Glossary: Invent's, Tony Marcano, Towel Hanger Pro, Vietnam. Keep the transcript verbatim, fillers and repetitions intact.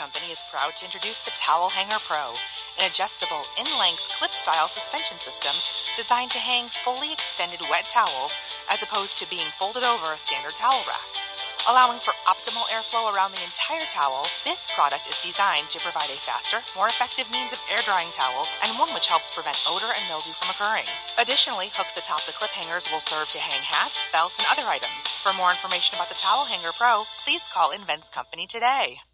Company is proud to introduce the Towel Hanger Pro, an adjustable, in-length, clip-style suspension system designed to hang fully extended wet towels as opposed to being folded over a standard towel rack. Allowing for optimal airflow around the entire towel, this product is designed to provide a faster, more effective means of air drying towels and one which helps prevent odor and mildew from occurring. Additionally, hooks atop the clip hangers will serve to hang hats, belts, and other items. For more information about the Towel Hanger Pro, please call Invent's Company today.